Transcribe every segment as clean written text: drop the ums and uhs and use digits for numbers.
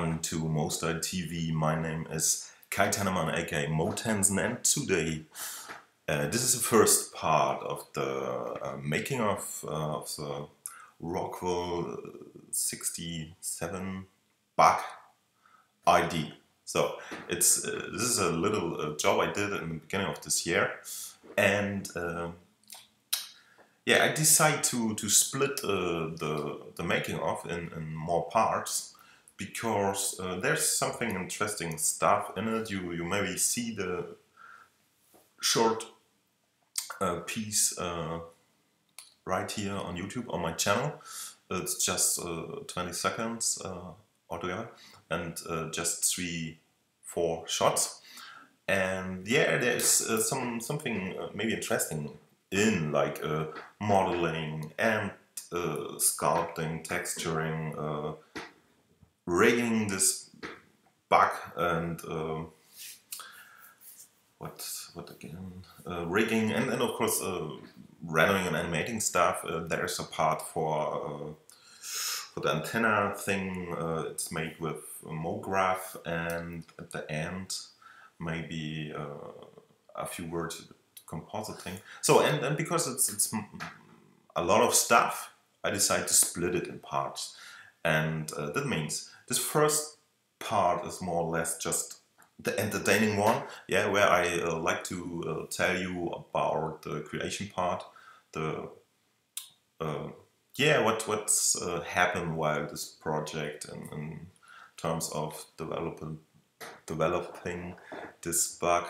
welcome to MoStyle TV. My name is Kai Tennemann, aka MoTensen, and today this is the first part of the making of the Rockwell '67 Buck ID. So it's this is a little job I did in the beginning of this year, and yeah, I decided to split the making of in more parts because there's something interesting stuff in it. You maybe see the short piece right here on YouTube on my channel. It's just 20 seconds altogether and just 3-4 shots. And yeah, there's something maybe interesting in, like modeling and sculpting, texturing, rigging this bug, and what again, rigging, and of course rendering and animating stuff. There's a part for the antenna thing. It's made with MoGraph, and at the end maybe a few words compositing. So and because it's a lot of stuff, I decided to split it in parts, and that means this first part is more or less just the entertaining one, yeah, where I like to tell you about the creation part, the yeah, what's happened while this project, and in terms of developing this bug,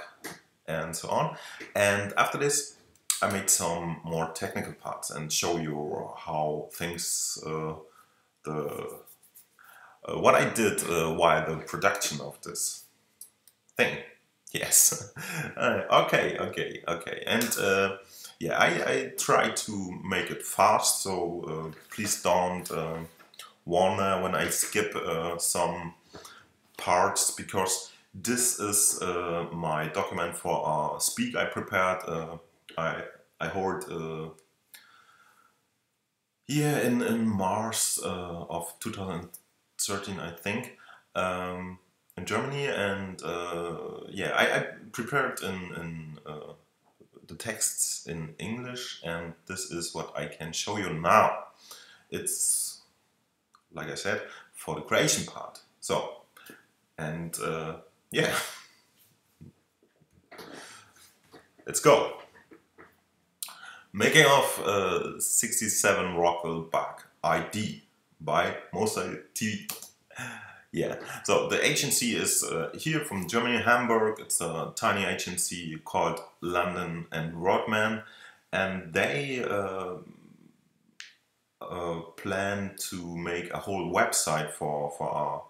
and so on. And after this I made some more technical parts and show you how things what I did while the production of this thing. Yes. okay, and yeah, I try to make it fast, so please don't wonder when I skip some parts, because this is my document for our speak I prepared. I hold yeah, in March of 2013, I think, in Germany, and yeah, I prepared in the texts in English, and this is what I can show you now. It's, like I said, for the creation part. So, and yeah, let's go. Making of '67 Rockwell Buck ID by MoStyle TV. Yeah, so the agency is here from Germany, Hamburg. It's a tiny agency called London and Rodman, and they plan to make a whole website for our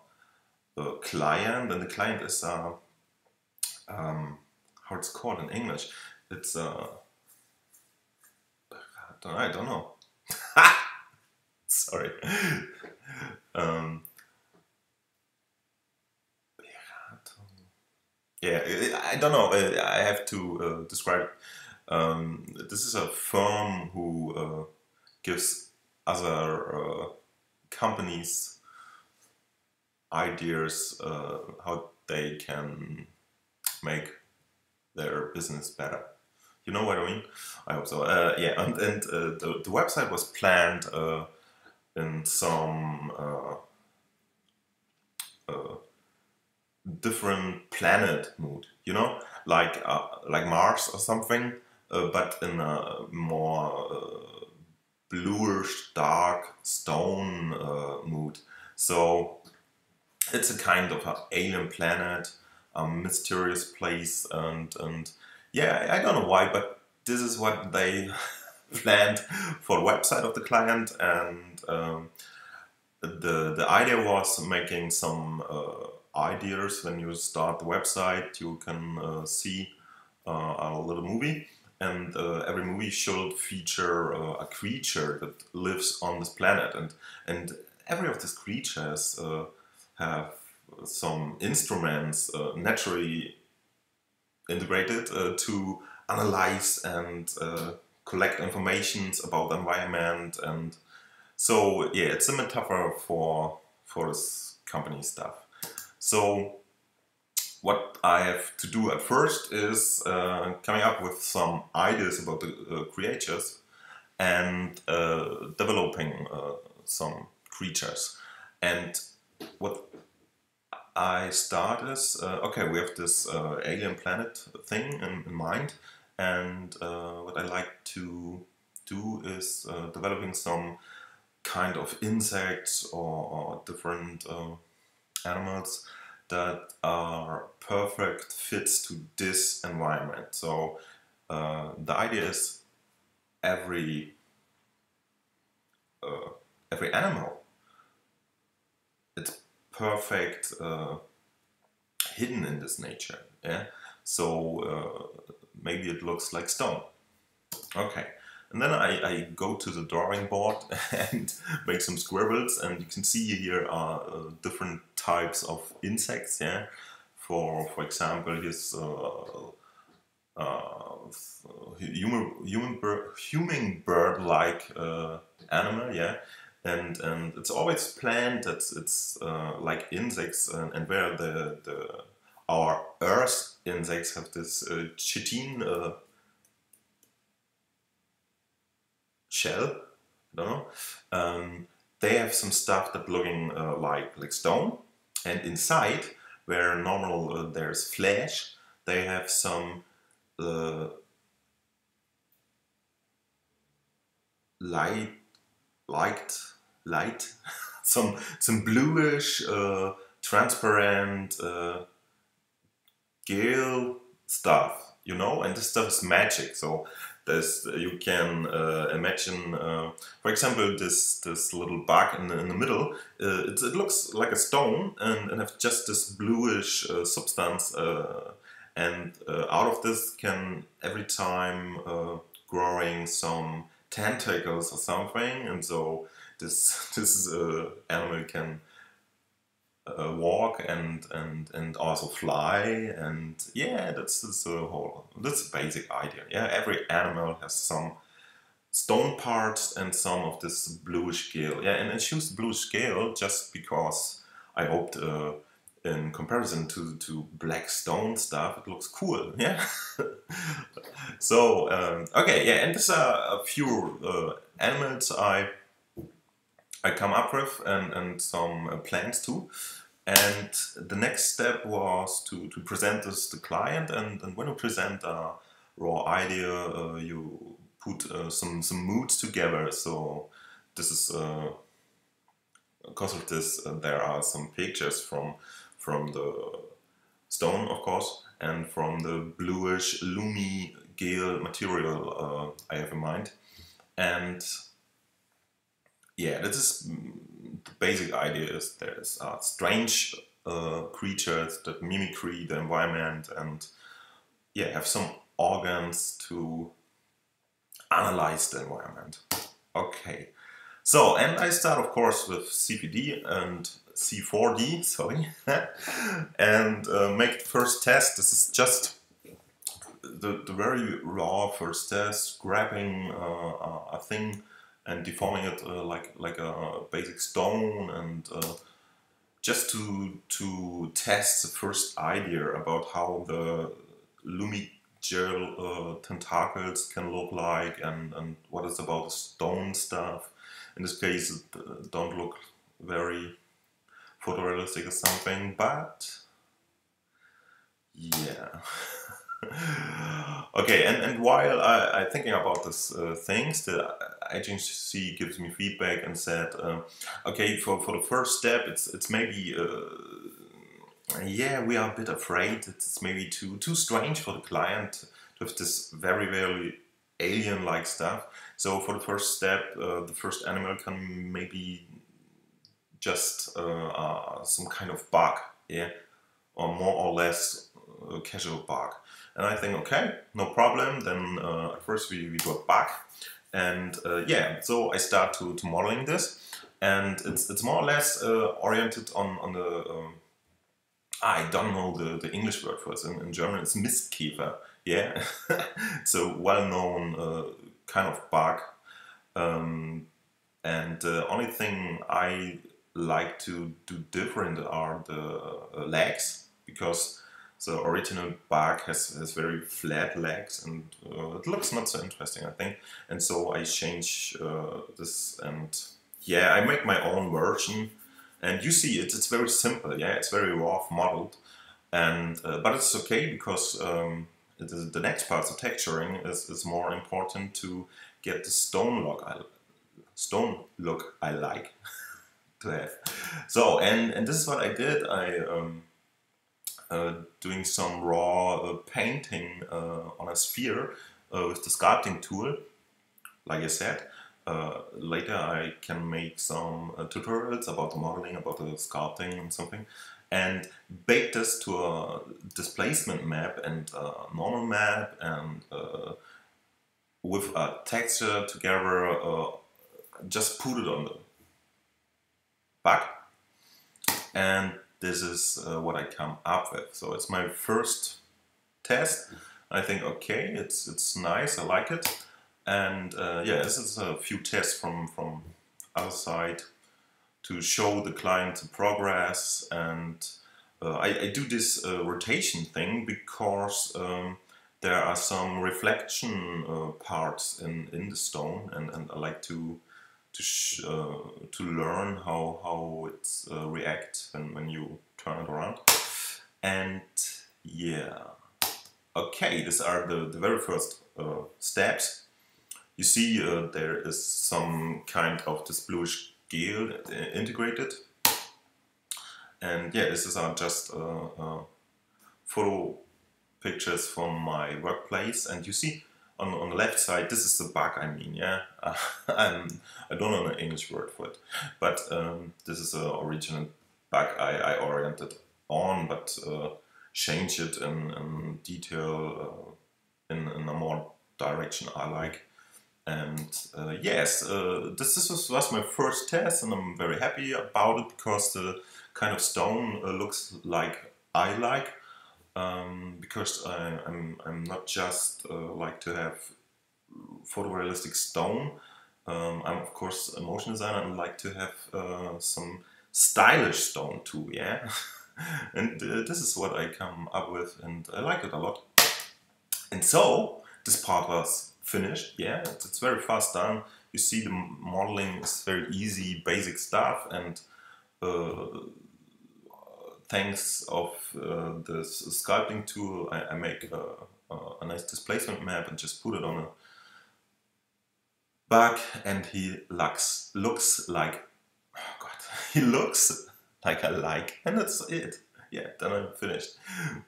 client, and the client is how it's called in English. It's I don't know. Sorry. Yeah, I don't know. I have to describe it. This is a firm who gives other companies ideas how they can make their business better. You know what I mean? I hope so. Yeah, and the website was planned in some different planet mood, you know, like Mars or something, but in a more bluish, dark stone mood. So it's a kind of an alien planet, a mysterious place, and yeah, I don't know why, but this is what they planned for the website of the client. And the idea was making some ideas. When you start the website, you can see a little movie, and every movie should feature a creature that lives on this planet, and every of these creatures have some instruments naturally integrated to analyze and collect informations about the environment. And so yeah, it's a metaphor for this company stuff. So what I have to do at first is coming up with some ideas about the creatures and developing some creatures. And what I start is, okay, we have this alien planet thing in mind, and what I like to do is developing some kind of insects or different animals that are perfect fits to this environment. So the idea is every animal, it's perfect hidden in this nature. Yeah. So maybe it looks like stone. Okay. And then I go to the drawing board and make some scribbles, and you can see here are different types of insects. Yeah, for example, here's hummingbird-like animal. Yeah, and it's always planned that it's like insects, and where our Earth insects have this chitin. Shell, I don't know. They have some stuff that looking like stone, and inside, where normal there's flesh, they have some light, some bluish, transparent gill stuff, you know. And this stuff is magic, so. As you can imagine, for example, this little bug in the middle, it looks like a stone and have just this bluish substance, and out of this can every time growing some tentacles or something, and so this animal can walk and also fly, and yeah, that's a basic idea. Yeah, every animal has some stone parts and some of this bluish scale. Yeah, and I choose bluish scale just because I hoped in comparison to black stone stuff, it looks cool. Yeah. So okay, yeah, and these are a few animals I come up with, and some plans too. And the next step was to present this to client, and when you present a raw idea, you put some moods together. So this is because of this there are some pictures from the stone, of course, and from the bluish loomy gel material I have in mind. And yeah, this is the basic idea. Is there's strange creatures that mimicry the environment, and yeah, have some organs to analyze the environment. Okay, so and I start of course with CPD and C4D, sorry, and make the first test. This is just the very raw first test, grabbing a thing and deforming it like a basic stone, and just to test the first idea about how the lumigel tentacles can look like, and what it's about stone stuff. In this case, it don't look very photorealistic or something, but yeah. Okay, and while I'm thinking about these things, the agency gives me feedback and said, okay, for the first step, it's maybe, yeah, we are a bit afraid. It's maybe too strange for the client to have this very, very alien-like stuff. So for the first step, the first animal can maybe just some kind of bug, yeah, or more or less a casual bug. And I think, okay, no problem. Then at first we do a bug, and yeah, so I start to modeling this, and it's more or less oriented on the I don't know the English word for it. In German, it's Mistkäfer. Yeah, it's a well-known kind of bug, and the only thing I like to do different are the legs, because the original Buck has very flat legs and it looks not so interesting, I think. And so I change this, and yeah, I make my own version. And you see, it's very simple, yeah, it's very rough modeled, and but it's okay, because the next part, the texturing, is more important to get the stone look I like to have. So, and this is what I did. I doing some raw painting on a sphere with the sculpting tool, like I said. Later I can make some tutorials about the modeling, about the sculpting and something, and bake this to a displacement map and a normal map, and with a texture together, just put it on the Buck, and this is what I come up with. So it's my first test. I think, okay, it's nice, I like it. And yeah, this is a few tests from other side to show the client the progress. And I do this rotation thing because there are some reflection parts in the stone, and I like to learn how it reacts when you turn it around. And yeah, okay, these are the very first steps. You see, there is some kind of this bluish gel integrated, and yeah, this is just photo pictures from my workplace. And you see on the left side, this is the Buck. I mean, yeah, I don't know the English word for it, but this is the original Buck I oriented on, but change it in detail in a more direction I like. And yes, this was my first test, and I'm very happy about it, because the kind of stone looks like I like, because I'm not just like to have photorealistic stone. I'm of course a motion designer, and like to have some stylish stone too, yeah. And this is what I come up with, and I like it a lot. And so this part was finished, yeah, it's very fast done. You see, the modeling is very easy, basic stuff, and thanks of this sculpting tool, I make a nice displacement map and just put it on a Buck, and he looks like, oh god, he looks like I like, and that's it. Yeah, then I'm finished.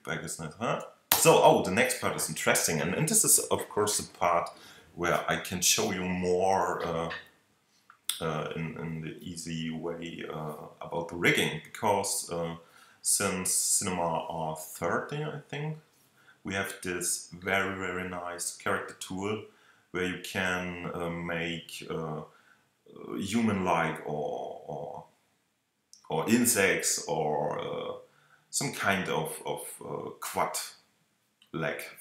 Buck is nice, huh? So, oh, the next part is interesting, and this is of course the part where I can show you more in the easy way about the rigging, because since Cinema R30, I think, we have this very, very nice character tool where you can make human-like or insects, or some kind of quad like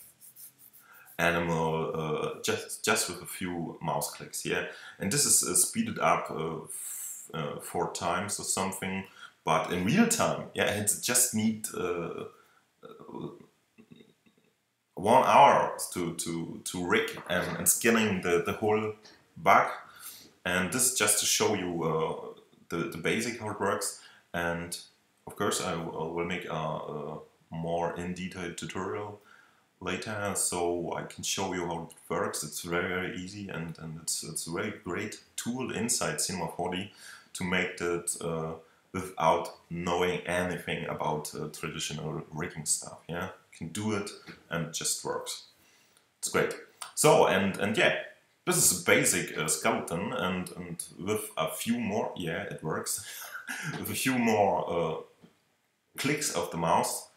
animal, just with a few mouse clicks, yeah. And this is speeded up 4 times or something, but in real time, yeah, it just need 1 hour to rig and scanning the whole Buck. And this is just to show you the basic how it works. And of course, I will make a more in detail tutorial later, so I can show you how it works. It's very, very easy, and it's a very great tool inside Cinema 4D to make it without knowing anything about traditional rigging stuff. Yeah, you can do it, and it just works. It's great. So, and yeah, this is a basic skeleton, and with a few more, yeah, it works. With a few more clicks of the mouse,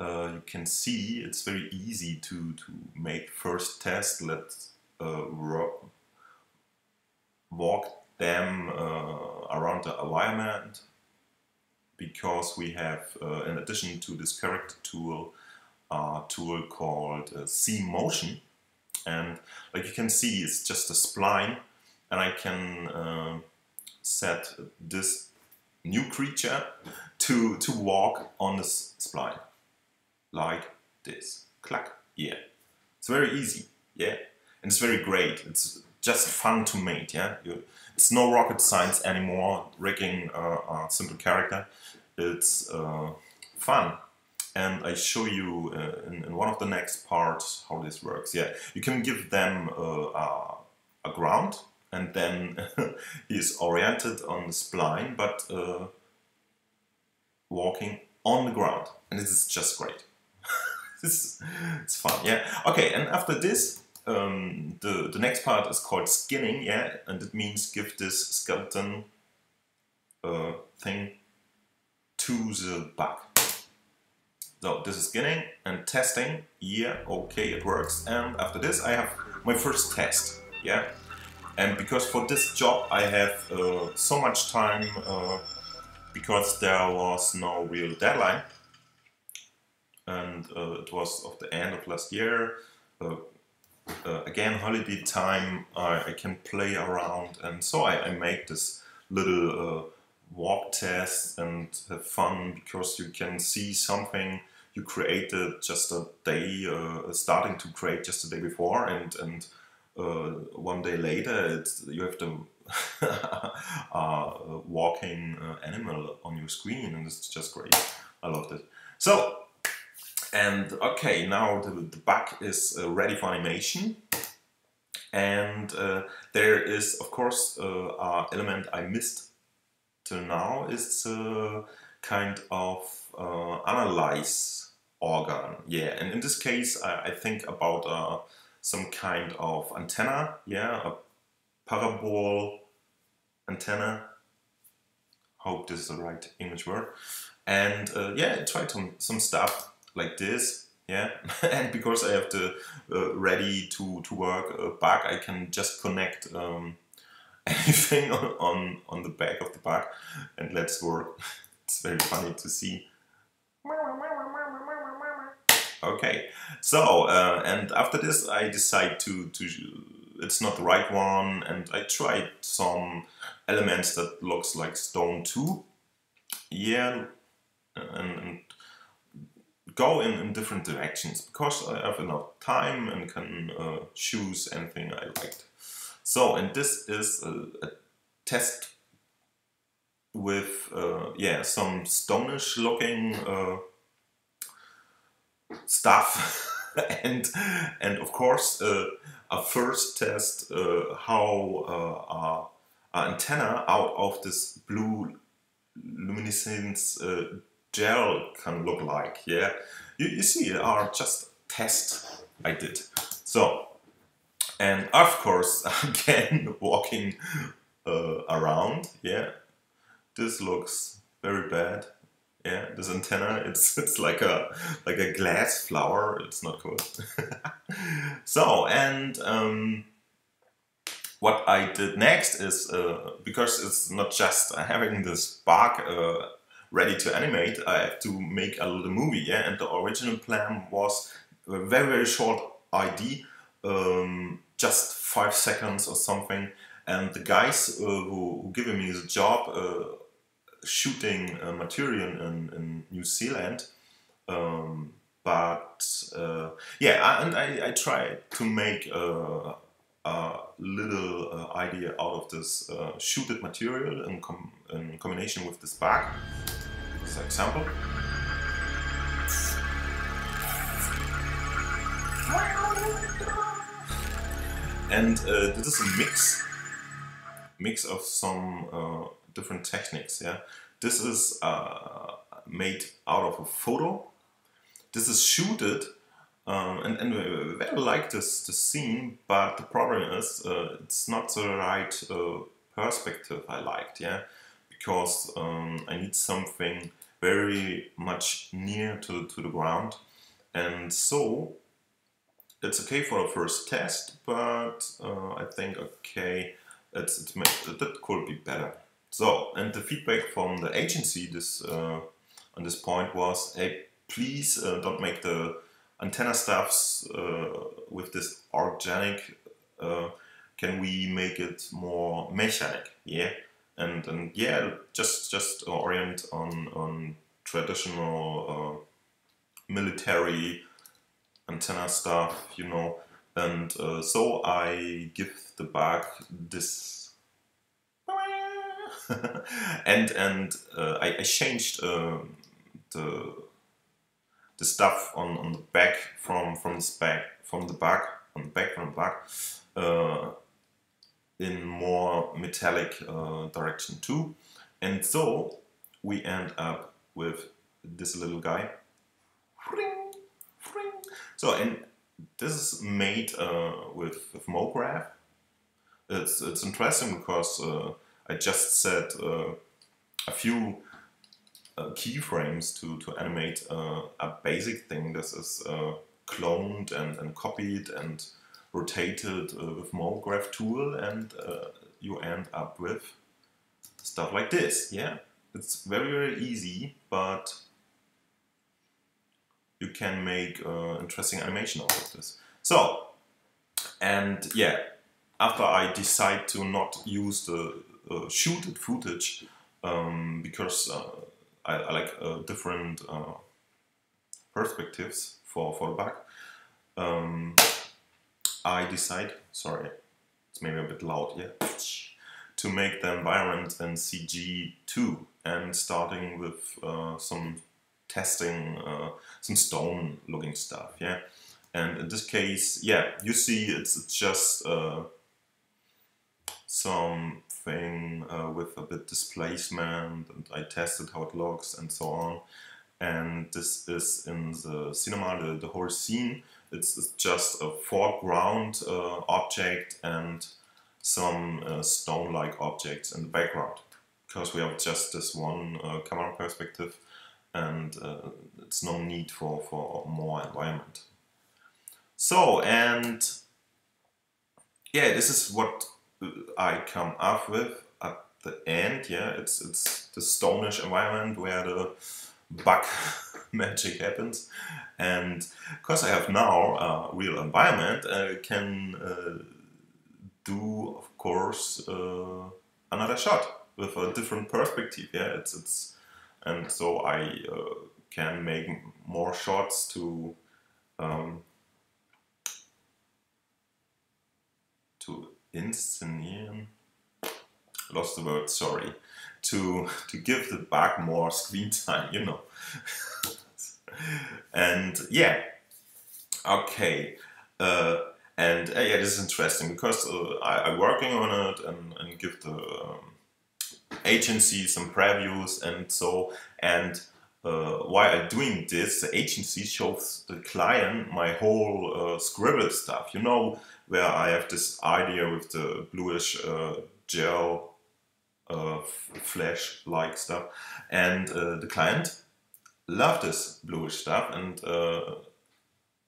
you can see it's very easy to make first test. Let's walk them around the environment, because we have, in addition to this character tool, a tool called C-Motion. And like you can see, it's just a spline, and I can set this new creature to walk on the spline. Like this. Clack. Yeah. It's very easy. Yeah. And it's very great. It's just fun to make. Yeah. It's no rocket science anymore, rigging a simple character. It's fun. And I show you in one of the next parts how this works. Yeah, you can give them a ground, and then he is oriented on the spline, but walking on the ground, and this is just great. It's fun. Yeah. Okay. And after this, the next part is called skinning. Yeah, and it means give this skeleton thing to the back. So this is skinning and testing. Yeah, okay, it works. And after this, I have my first test. Yeah, and because for this job I have so much time because there was no real deadline, and it was of the end of last year. Again, holiday time. I can play around, and so I make this little walk test and have fun, because you can see something you created just a day, starting to create just a day before, and one day later you have the walking animal on your screen, and it's just great. I loved it. So, and okay, now the bug is ready for animation, and there is of course an element I missed till now. Is a kind of analyze organ. Yeah, and in this case I think about some kind of antenna, yeah, a parabol antenna. Hope this is the right English word. And yeah, I tried some stuff like this, yeah, and because I have the ready to work bug, I can just connect anything on the back of the bug and let's work. It's very funny to see. Okay, so and after this I decide to it's not the right one, and I tried some elements that looks like stone too. Yeah, and go in different directions, because I have enough time and can choose anything I liked. So, and this is a test with yeah, some stonish looking stuff, and of course a first test how an antenna out of this blue luminescence gel can look like. Yeah, you see, there are just tests I did. So. And of course, again, walking around, yeah, this looks very bad, yeah, this antenna, it's like a glass flower, it's not cool. So, and what I did next is, because it's not just having this bug ready to animate, I have to make a little movie, yeah, and the original plan was a very, very short ID, just 5 seconds or something, and the guys who giving me the job shooting material in New Zealand, but yeah, and I tried to make a little idea out of this shooted material in combination with this bug, as an example. And this is a mix of some different techniques. Yeah, this is made out of a photo. This is shooted, and we very like this scene. But the problem is it's not the right perspective I liked. Yeah, because I need something very much near to the ground, and so. It's okay for the first test, but I think okay, that could be better. So, and the feedback from the agency on this point was, hey, please don't make the antenna stuffs with this organic. Can we make it more mechanic? Yeah, and yeah, just orient on traditional military antenna stuff, you know. And so I give the bug this, and I changed the stuff on the back from the back in more metallic direction too, and so we end up with this little guy. So and this is made with MoGraph. It's interesting because I just set a few keyframes to animate a basic thing. This is cloned and copied and rotated with MoGraph tool, and you end up with stuff like this. Yeah, it's very, very easy, but you can make interesting animation out of this. So, and yeah, after I decide to not use the shooted footage because I like different perspectives for the bug, I decide, sorry, it's maybe a bit loud, yeah, to make the environment in CG too, and starting with some testing, some stone looking stuff, yeah. And in this case, yeah, you see it's just something with a bit displacement, and I tested how it looks and so on. And this is in the cinema, the whole scene. It's just a foreground object and some stone-like objects in the background, because we have just this one camera perspective, and it's no need for more environment. So, and yeah, this is what I come up with at the end. Yeah, it's the stonish environment where the bug magic happens, and because I have now a real environment, I can do, of course, another shot with a different perspective. Yeah, it's and so I can make more shots to inscenieren. Lost the word. Sorry. To give the bug more screen time, you know. And yeah, okay. Yeah, this is interesting because I'm working on it and give the agency some previews and so. And while I'm doing this, the agency shows the client my whole scribble stuff, you know, where I have this idea with the bluish gel flash-like stuff, and the client loved this bluish stuff and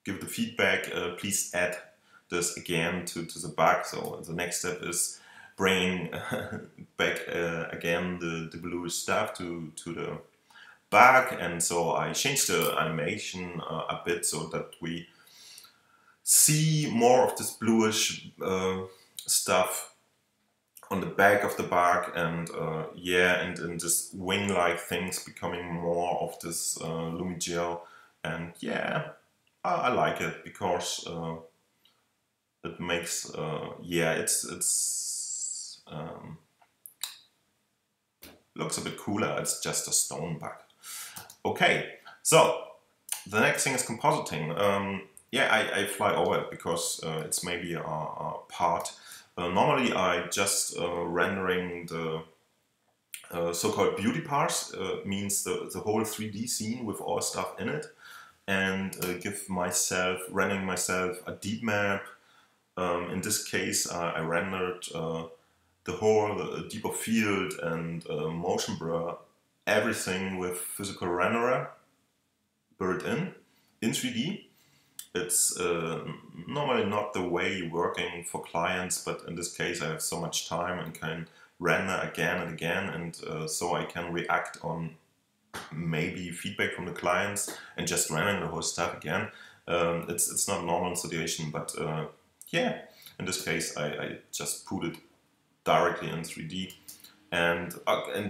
give the feedback, please add this again to the bug. So the next step is bringing back again the bluish stuff to the bug, and so I changed the animation a bit so that we see more of this bluish stuff on the back of the bug, and yeah, and just wing-like things becoming more of this lumigel, and yeah, I like it because it makes yeah, it's looks a bit cooler. It's just a stone bug. Okay, so the next thing is compositing. Yeah, I fly over it because it's maybe a part. Normally, I just rendering the so-called beauty parts, means the whole 3D scene with all stuff in it, and give myself, rendering myself a deep map. In this case, I rendered the whole deep of field and motion blur, everything with physical renderer built in 3D. It's normally not the way working for clients, but in this case I have so much time and can render again and again, and so I can react on maybe feedback from the clients and just rendering the whole stuff again. It's not a normal situation, but yeah, in this case I just put it directly in 3D, And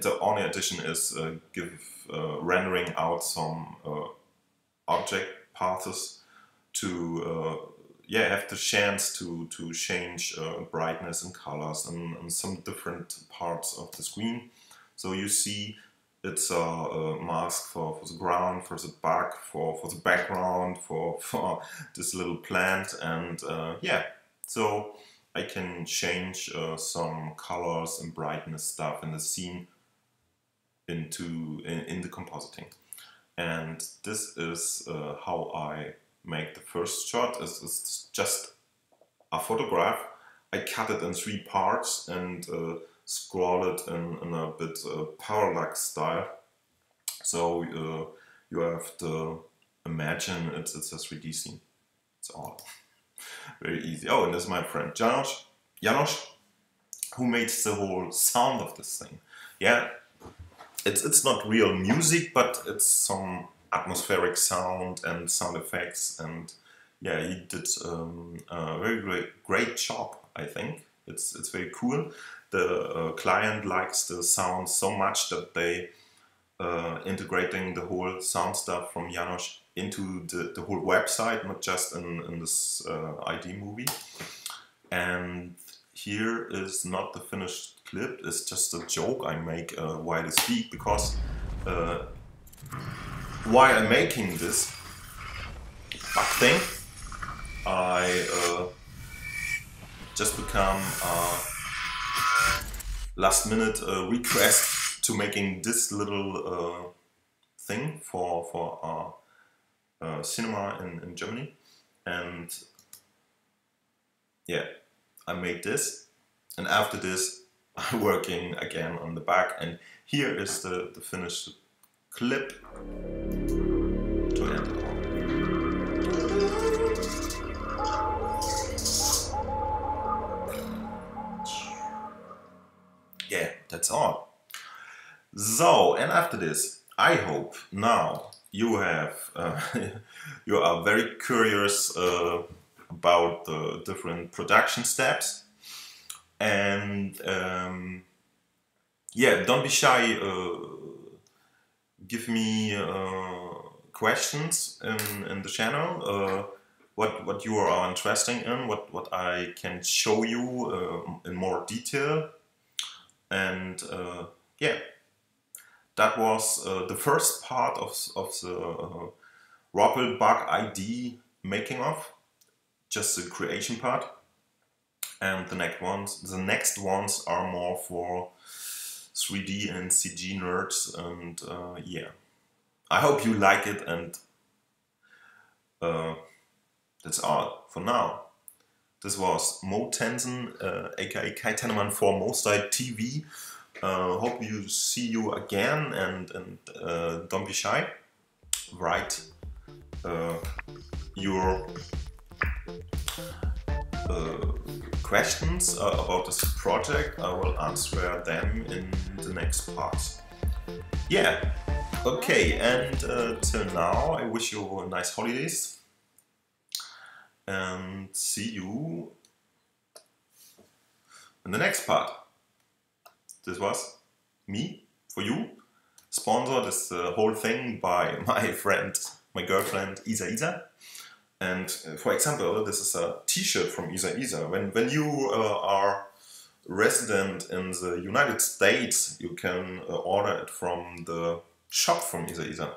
the only addition is rendering out some object paths to have the chance to change brightness and colors and some different parts of the screen. So you see it's a mask for the ground, for the bug, for the background, for this little plant, and so I can change some colors and brightness stuff in the scene in the compositing. And this is how I make the first shot. It's just a photograph. I cut it in three parts and scroll it in a bit parallax style. So you have to imagine it's a 3D scene. It's all very easy. Oh, and this is my friend Janosz, who made the whole sound of this thing. Yeah, it's not real music, but it's some atmospheric sound and sound effects, and yeah, he did a very great job, I think. It's very cool. The client likes the sound so much that they integrating the whole sound stuff from Janosz into the whole website, not just in this ID movie. And here is not the finished clip, it's just a joke I make while I speak, because while I'm making this bug thing, I just become a last minute request to making this little thing for cinema in Germany. And yeah, I made this, and after this I'm working again on the back, and here is the finished clip to end it all. Yeah, that's all. So, and after this, I hope now you have you are very curious about the different production steps, and don't be shy. Give me questions in the channel. What you are interested in, what I can show you in more detail, and that was the first part of the Rockwell Buck ID making of, just the creation part, and the next ones are more for 3D and CG nerds, and I hope you like it, and that's all for now. This was MoTensen, aka Kai Tennemann for MoStyle TV. Hope you see you again, and don't be shy. Write your questions about this project. I will answer them in the next part. Yeah, okay, and till now I wish you nice holidays and see you in the next part. This was me for you, sponsored this whole thing by my friend, my girlfriend Isa Isa. And for example, this is a t-shirt from Isa Isa. When you are resident in the United States, you can order it from the shop from Isa Isa.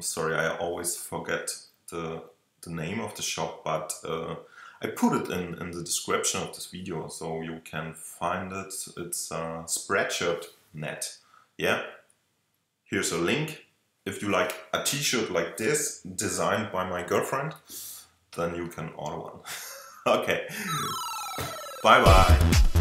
Sorry, I always forget the name of the shop, but I put it in the description of this video, so you can find it. It's Spreadshirt.net. Yeah, here's a link. If you like a t-shirt like this, designed by my girlfriend, then you can order one. Okay, bye bye.